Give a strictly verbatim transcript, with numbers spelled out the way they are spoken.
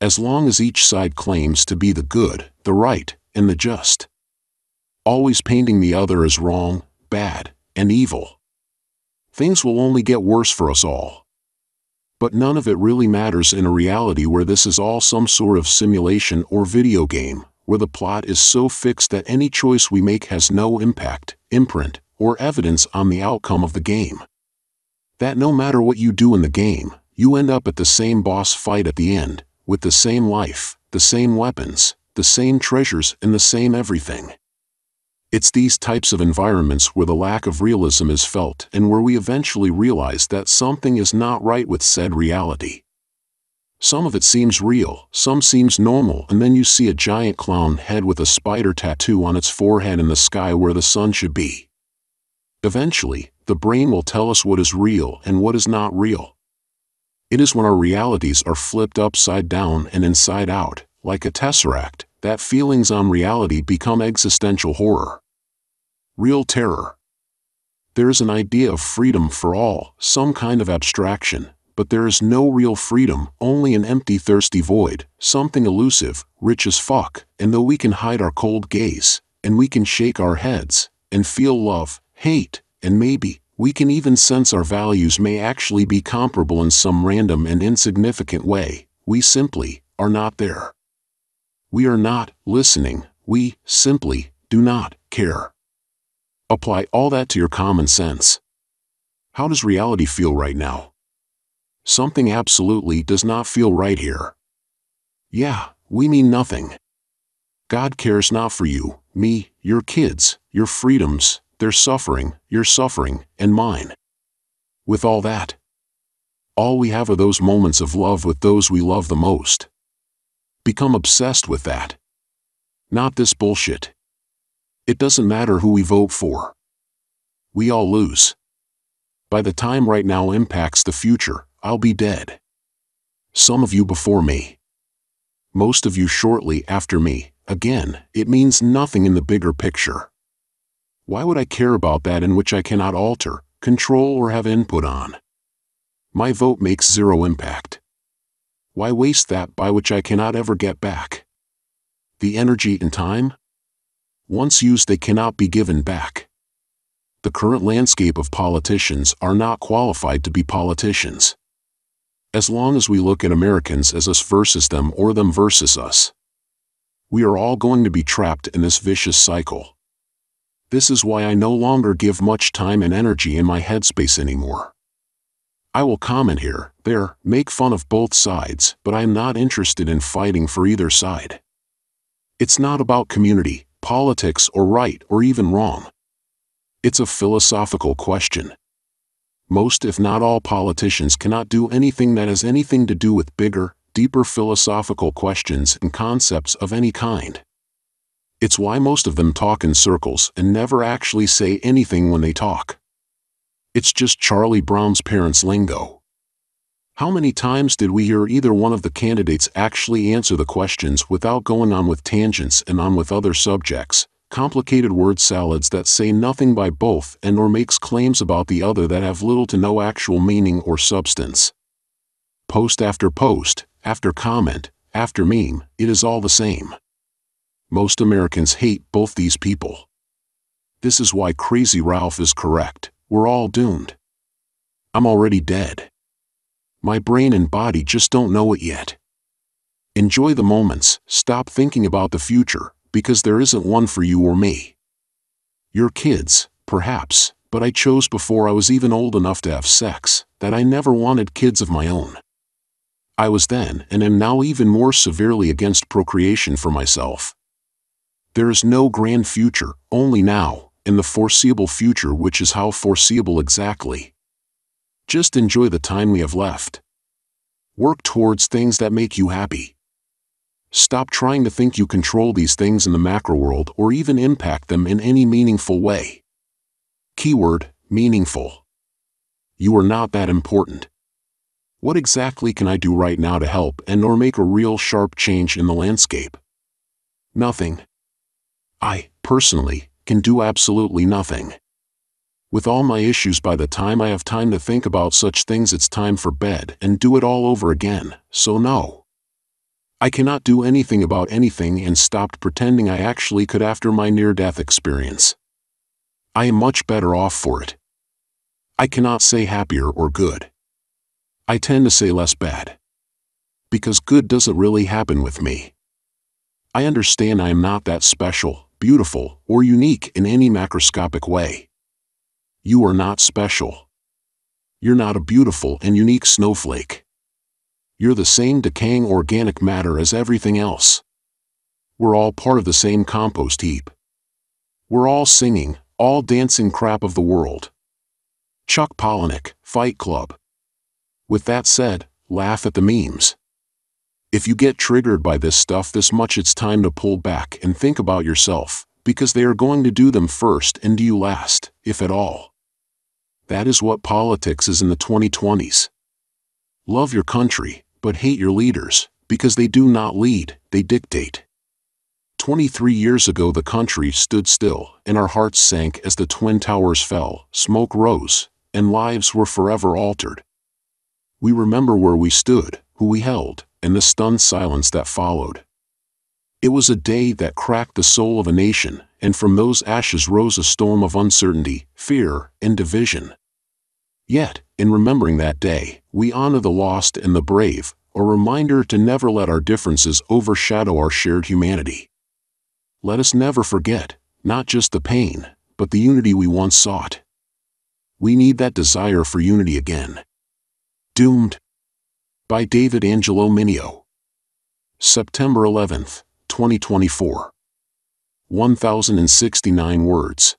As long as each side claims to be the good, the right, and the just. Always painting the other as wrong, bad, and evil. Things will only get worse for us all. But none of it really matters in a reality where this is all some sort of simulation or video game, where the plot is so fixed that any choice we make has no impact, imprint, or evidence on the outcome of the game. That no matter what you do in the game, you end up at the same boss fight at the end, with the same life, the same weapons, the same treasures, and the same everything. It's these types of environments where the lack of realism is felt and where we eventually realize that something is not right with said reality. Some of it seems real, some seems normal, and then you see a giant clown head with a spider tattoo on its forehead in the sky where the sun should be. Eventually, the brain will tell us what is real and what is not real. It is when our realities are flipped upside down and inside out, like a tesseract, that feelings on reality become existential horror. Real terror. There is an idea of freedom for all, some kind of abstraction, but there is no real freedom, only an empty thirsty void, something elusive, rich as fuck, and though we can hide our cold gaze, and we can shake our heads, and feel love, hate, and maybe, we can even sense our values may actually be comparable in some random and insignificant way, we simply are not there. We are not listening, we simply do not care. Apply all that to your common sense. How does reality feel right now? Something absolutely does not feel right here. Yeah, we mean nothing. God cares not for you, me, your kids, your freedoms, their suffering, your suffering, and mine. With all that, all we have are those moments of love with those we love the most. Become obsessed with that. Not this bullshit. It doesn't matter who we vote for. We all lose. By the time right now impacts the future, I'll be dead. Some of you before me. Most of you shortly after me. Again, it means nothing in the bigger picture. Why would I care about that in which I cannot alter, control, or have input on? My vote makes zero impact. Why waste that by which I cannot ever get back? The energy and time? Once used, they cannot be given back. The current landscape of politicians are not qualified to be politicians. As long as we look at Americans as us versus them or them versus us, we are all going to be trapped in this vicious cycle. This is why I no longer give much time and energy in my headspace anymore. I will comment here, there, make fun of both sides, but I am not interested in fighting for either side. It's not about community, politics, or right or even wrong. It's a philosophical question. Most if not all politicians cannot do anything that has anything to do with bigger, deeper philosophical questions and concepts of any kind. It's why most of them talk in circles and never actually say anything when they talk. It's just Charlie Brown's parents' lingo. How many times did we hear either one of the candidates actually answer the questions without going on with tangents and on with other subjects, complicated word salads that say nothing by both and or makes claims about the other that have little to no actual meaning or substance? Post after post, after comment, after meme, it is all the same. Most Americans hate both these people. This is why Crazy Ralph is correct. We're all doomed. I'm already dead. My brain and body just don't know it yet. Enjoy the moments, stop thinking about the future, because there isn't one for you or me. Your kids, perhaps, but I chose before I was even old enough to have sex, that I never wanted kids of my own. I was then and am now even more severely against procreation for myself. There is no grand future, only now. In the foreseeable future, which is how foreseeable exactly. Just enjoy the time we have left. Work towards things that make you happy. Stop trying to think you control these things in the macro world or even impact them in any meaningful way. Keyword, meaningful. You are not that important. What exactly can I do right now to help and or make a real sharp change in the landscape? Nothing. I, personally, can do absolutely nothing. With all my issues, by the time I have time to think about such things, it's time for bed and do it all over again, so no. I cannot do anything about anything and stopped pretending I actually could after my near-death experience. I am much better off for it. I cannot say happier or good. I tend to say less bad. Because good doesn't really happen with me. I understand I am not that special, beautiful, or unique in any macroscopic way. You are not special. You're not a beautiful and unique snowflake. You're the same decaying organic matter as everything else. We're all part of the same compost heap. We're all singing, all dancing crap of the world. Chuck Palahniuk, Fight Club. With that said, laugh at the memes. If you get triggered by this stuff this much, it's time to pull back and think about yourself, because they are going to do them first and do you last, if at all. That is what politics is in the twenty twenties. Love your country, but hate your leaders, because they do not lead, they dictate. twenty-three years ago the country stood still, and our hearts sank as the Twin Towers fell, smoke rose, and lives were forever altered. We remember where we stood, who we held, and the stunned silence that followed. It was a day that cracked the soul of a nation, and from those ashes rose a storm of uncertainty, fear, and division. Yet, in remembering that day, we honor the lost and the brave, a reminder to never let our differences overshadow our shared humanity. Let us never forget, not just the pain, but the unity we once sought. We need that desire for unity again. Doomed. By David Angelo Mineo. September eleventh, twenty twenty-four. one thousand sixty-nine words.